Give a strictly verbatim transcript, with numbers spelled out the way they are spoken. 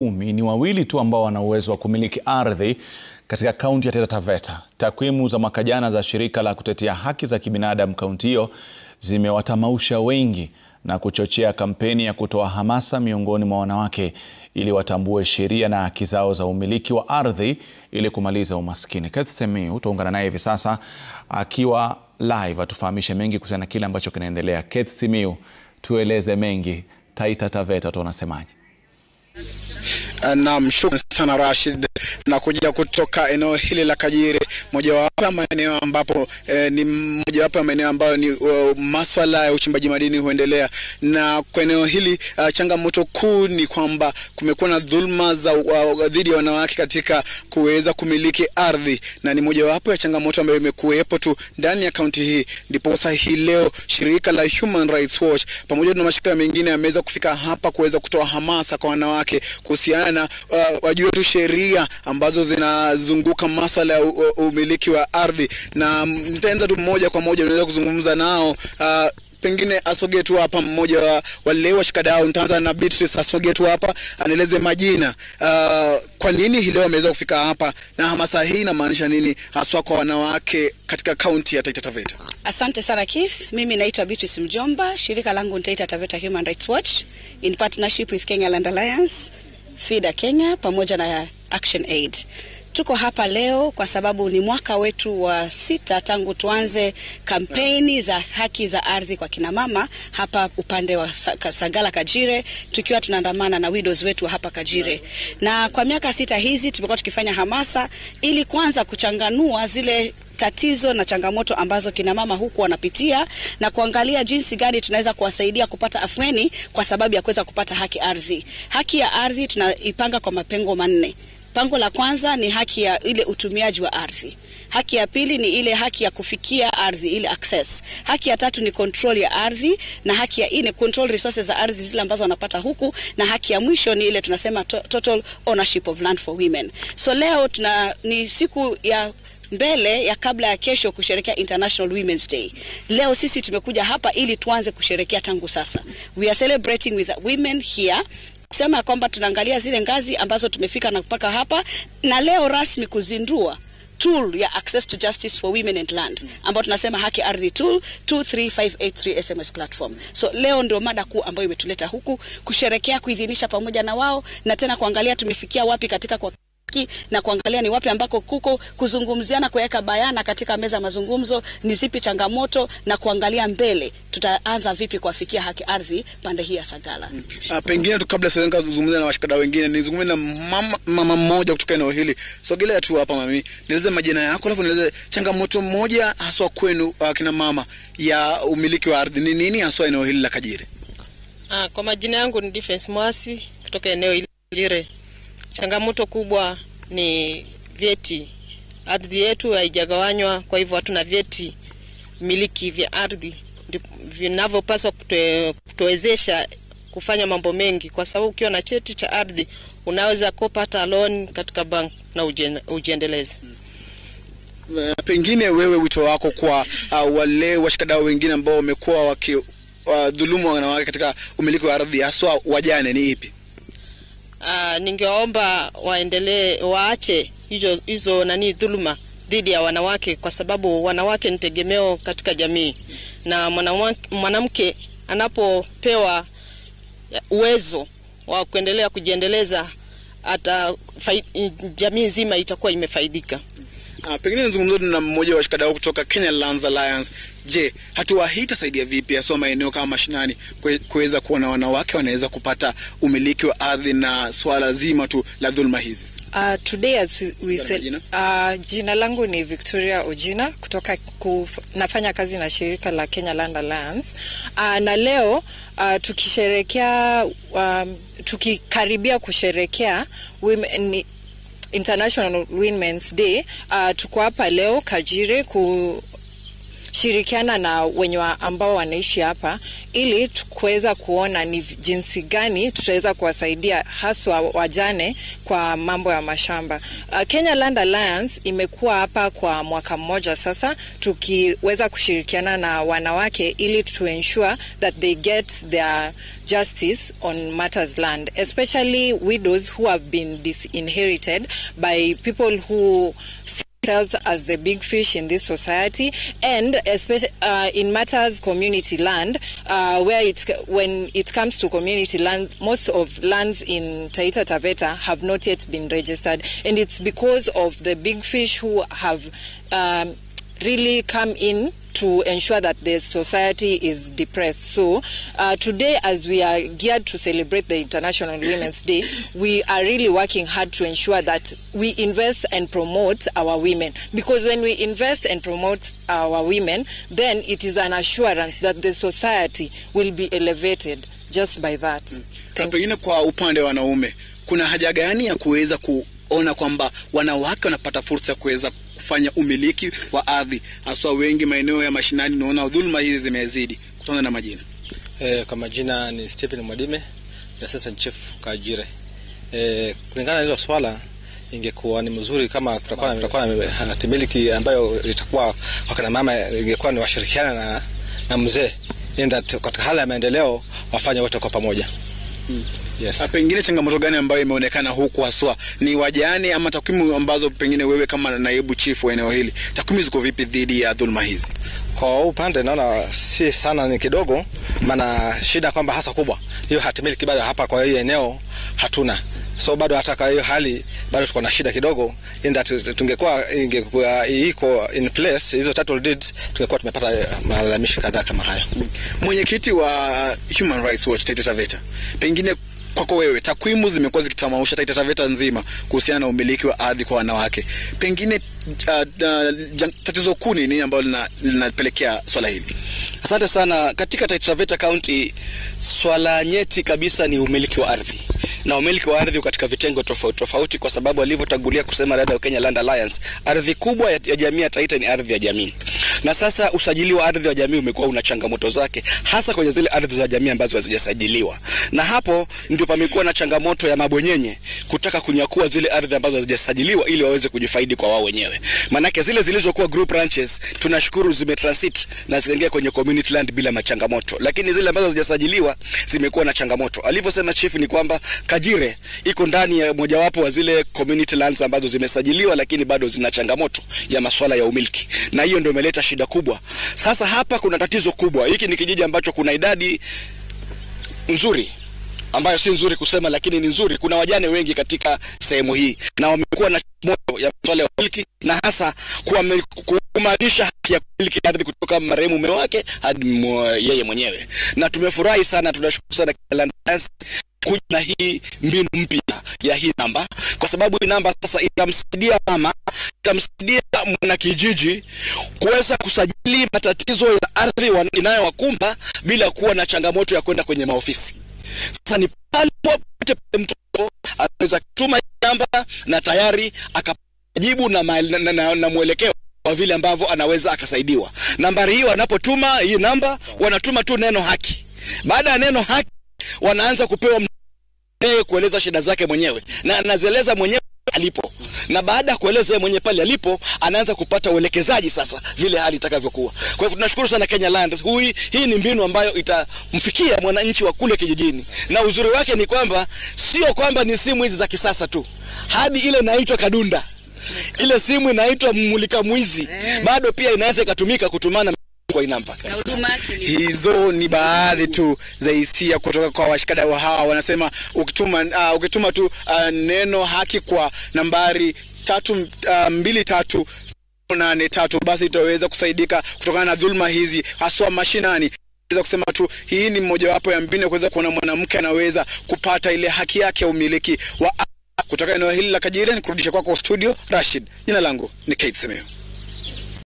Umi ni wawili tu ambao wana uwezo wa kumiliki ardhi katika kaunti ya Taita Taveta. Takwimu za mwaka jana za shirika la kutetea haki za kibinadamu kaunti hiyo zimewatamausha wengi na kuchochea kampeni ya kutoa hamasa miongoni mwa wanawake ili watambue sheria na haki zao za umiliki wa ardhi ili kumaliza umaskini. Keith Simiyu tuungana naye hivi sasa akiwa live atufahamishe mengi kuhusu na kile ambacho kinaendelea. Keith Simiyu, tueleze mengi, Taita Taveta tunasemaje? Na mshukuru sana Rashid, na kuja kutoka eneo hili la Kajiri, mojawapo ya maeneo ambapo eh, ni mojawapo ya maeneo ambayo ni uh, masuala ya uchimbaji madini huendelea. Na kwa eneo hili uh, changamoto kuu ni kwamba kumekuwa na dhulma za dhidi ya wanawake katika kuweza kumiliki ardhi, na ni mojawapo ya changamoto ambayo imekuwepo tu ndani ya kaunti hii. Ndipo sasa hii leo shirika la Human Rights Watch pamoja na mashirika mengine yameweza kufika hapa kuweza kutoa hamasa kwa wanawake kuhusiana na uh, wajue tu sheria ambazo zinazunguka masuala ya umiliki wa ardhi. Na nitaanza tu moja kwa moja, unaweza kuzungumza nao. uh, Pengine asogee tu hapa mmoja wa wale washikadau. Nitaanza na Beatrice, asogee tu hapa anieleze majina. Uh, kwa nini hilo wameweza kufika hapa na hamasa hii inamaanisha nini haswa kwa wanawake katika kaunti ya Taita Taveta? Asante sana Keith. Mimi naitwa Beatrice Mjomba. Shirika langu ni Taita Taveta Human Rights Watch in partnership with Kenya Land Alliance, Fida Kenya pamoja na Action Aid. Tuko hapa leo kwa sababu ni mwaka wetu wa sita tangu tuanze kampeni za haki za ardhi kwa kina mama hapa upande wa Sagala Kajire, tukiwa tunaandamana na widows wetu hapa Kajire. Na kwa miaka sita hizi tumekuwa tukifanya hamasa ili kwanza kuchanganua zile tatizo na changamoto ambazo kina mama huku wanapitia na kuangalia jinsi gani tunaweza kuwasaidia kupata afweni kwa sababu ya kuweza kupata haki ardhi. Haki ya ardhi tunaipanga kwa mapengo manne. Pango la kwanza ni haki ya ile utumiaji wa ardhi. Haki ya pili ni ile haki ya kufikia ardhi, ile access. Haki ya tatu ni control ya ardhi, na haki ya ine control resources za ardhi zile ambazo wanapata huku, na haki ya mwisho ni ile tunasema to total ownership of land for women. So leo tuna ni siku ya mbele ya kabla ya kesho kusherehekea International Women's Day. Leo sisi tumekuja hapa ili tuanze kusherehekea tangu sasa. We are celebrating with women here. Kusema kwamba tunaangalia zile ngazi ambazo tumefika na kupaka hapa, na leo rasmi kuzindua tool ya access to justice for women and land ambayo tunasema haki ardhi tool two three five eight three S M S platform. So leo ndio mada kuu ambayo imetuleta huku kusherehekea, kuidhinisha pamoja na wao, na tena kuangalia tumefikia wapi katika kwa na kuangalia ni wapi ambako kuko kuzungumziana na kuweka bayana katika meza mazungumzo ni zipi changamoto na kuangalia mbele tutaanza vipi kuafikia haki ardhi pande hii ya Sagala. Uh, pengine tu kabla sijaanza kuzungumza na washikadau wengine, nizungumze na mama, mama mmoja kutoka eneo hili. Sogelea tu hapa mami, nieleze majina yako alafu nieleze changamoto moja haswa kwenu uh, kina mama ya umiliki wa ardhi ni nini haswa eneo hili la Kajiri. Uh, kwa majina yangu ni Defense Mwasi kutoka eneo hili Kajiri. Changamoto kubwa ni vyeti. Ardhi yetu haijagawanywa, kwa hivyo hatuna vyeti miliki vya ardhi vinavyopaswa kutowezesha kufanya mambo mengi, kwa sababu ukiwa na cheti cha ardhi unaweza kupata loan katika bank na ujiendeleze. Pengine wewe wito wako kwa uh, wale washikadau wengine ambao wamekuwa wakidhulumu uh, wanawake katika umiliki wa ardhi haswa wajane ni ipi? Uh, ningeomba waendelee waache hizo hizo nani dhuluma dhidi ya wanawake, kwa sababu wanawake ni tegemeo katika jamii, na mwanamke anapopewa uwezo wa kuendelea kujiendeleza hata jamii nzima itakuwa imefaidika. Uh, pengine nizungumze na mmoja wa washikadau kutoka Kenya Land Alliance. Je, hatua hii itasaidia vipi hasa maeneo kama mashinani kuweza kuona wanawake wanaweza kupata umiliki wa ardhi na swala zima tu la dhulma hizi? Uh, today as we, we said, uh, jina langu ni Victoria Ujina kutoka kuf, nafanya kazi na shirika la Kenya Land Alliance. Uh, na leo uh, tukisherekea um, tukikaribia kusherekea women ni, International Women's Day, uh, tuko hapa leo Kajire ku shirikiana na wenye ambao wanaishi hapa ili tuweza kuona ni jinsi gani tutaweza kuwasaidia haswa wajane kwa mambo ya mashamba. Uh, Kenya Land Alliance imekuwa hapa kwa mwaka mmoja sasa tukiweza kushirikiana na wanawake ili to ensure that they get their justice on matters land, especially widows who have been disinherited by people who as the big fish in this society, and especially uh, in matters community land, uh, where it's when it comes to community land, most of lands in Taita Taveta have not yet been registered, and it's because of the big fish who have um, really come in to ensure that the society is depressed. So uh, today, as we are geared to celebrate the International Women's Day, we are really working hard to ensure that we invest and promote our women. Because when we invest and promote our women, then it is an assurance that the society will be elevated just by that. Mm. Thank you. Kwa upande wanaume, kuna haja gani ya kuweza kuona kwamba wanawake wanapata fursa ya kuweza kufanya umiliki wa ardhi haswa wengi maeneo ya mashinani naona dhulma hizi zimezidi kutokana na majina. Eh, kama jina ni Stephen Madime, Assistant Chief Kajire. Eh, kulingana na hilo swala ingekuwa ni mzuri kama tutakuwa tutakuwa na miliki ambayo itakuwa wakina mama ingekuwa ni washirikiana na na mzee enda katika hali ya maendeleo wafanye wote kwa pamoja. Hmm. Yes. A pengine changamoto gani ambayo imeonekana huku haswa ni wajane ama takwimu ambazo pengine wewe kama naibu chief wa eneo hili takwimu ziko vipi dhidi ya dhulma hizi? Kwa upande naona si sana ni kidogo maana shida kwamba hasa kubwa hiyo hatimiliki bado hapa kwa hiyo eneo hatuna. So bado hata kwa hiyo hali bado tuko na shida kidogo inda tungekuwa ingekuwa iko in place hizo title deeds tungekuwa tumepata malalamishi kadhaa kama haya. Mwenyekiti wa Human Rights Watch Taita Taveta, pengine kwako wewe takwimu zimekuwa zikitamausha Taita Taveta nzima kuhusiana na umiliki wa ardhi kwa wanawake, pengine uh, uh, tatizo kuu ni nini ambalo linapelekea swala hili? Asante sana. Katika Taita Taveta County swala nyeti kabisa ni umiliki wa ardhi, na umiliki wa ardhi katika vitengo tofauti tofauti kwa sababu alivyotangulia kusema dada wa Kenya Land Alliance, ardhi kubwa ya jamii ya Taita ni ardhi ya jamii. Na sasa usajili wa ardhi ya jamii umekuwa una changamoto zake hasa kwenye zile ardhi za jamii ambazo hazijasajiliwa. Na hapo ndio pamekuwa na changamoto ya mabonyenye kutaka kunyakua zile ardhi ambazo hazijasajiliwa ili waweze kujifaidi kwa wao wenyewe. Maana zile zilizokuwa group ranches tunashukuru zimetransit na zikaingia kwenye community land bila machangamoto. Lakini zile ambazo hazijasajiliwa zimekuwa na changamoto. Alivyosema chief ni kwamba Kajire iko ndani ya mojawapo wa zile community lands ambazo zimesajiliwa lakini bado zina changamoto ya masuala ya umiliki. Na hiyo ndio imeleta shida kubwa. Sasa hapa kuna tatizo kubwa. Hiki ni kijiji ambacho kuna idadi nzuri ambayo si nzuri kusema lakini ni nzuri. Kuna wajane wengi katika sehemu hii na wamekuwa na changamoto ya masuala ya umiliki na hasa kuimarisha haki ya kumiliki ardhi kutoka marehemu mume wake hadi yeye mwenyewe. Na tumefurahi sana, tunashukuru sana Kenya Land kuja na hii mbinu mpya ya hii namba kwa sababu hii namba sasa itamsaidia mama, itamsaidia mwana kijiji kuweza kusajili matatizo ya ardhi inayowakumba bila kuwa na changamoto ya kwenda kwenye maofisi. Sasa ni pale popote mtoto anaweza kutuma namba na tayari akajibu na, na, na, na, na mwelekeo wa vile ambavyo anaweza akasaidiwa. Nambari hiyo anapotuma hii namba wanatuma tu neno haki. Baada ya neno haki wanaanza kupewa mwenyewe kueleza shida zake mwenyewe na anazeleza mwenyewe alipo, na baada kueleza mwenyewe pale alipo anaanza kupata uelekezaji sasa vile hali itakavyokuwa. Kwa hivyo tunashukuru sana Kenya Land. Hui, hii ni mbinu ambayo itamfikia mwananchi wa kule kijijini, na uzuri wake ni kwamba sio kwamba ni simu hizi za kisasa tu, hadi ile inaitwa kadunda, ile simu inaitwa mulika mwizi bado pia inaweza ikatumika kutumana kwa inamba. Hizo ni baadhi tu za hisia kutoka kwa washikadau hawa. Wanasema ukituma uh, ukituma tu uh, neno haki kwa nambari tatu mbili tatu nane tatu basi itaweza kusaidika kutokana na dhulma hizi haswa mashinani. Naweza kusema tu hii ni mojawapo ya mbinu kuweza kuona mwanamke anaweza kupata ile haki yake ya umiliki wa kutoka eneo hili la Kajire. Nikurudisha kwako kwa studio Rashid. Jina langu ni Keith Simiyu.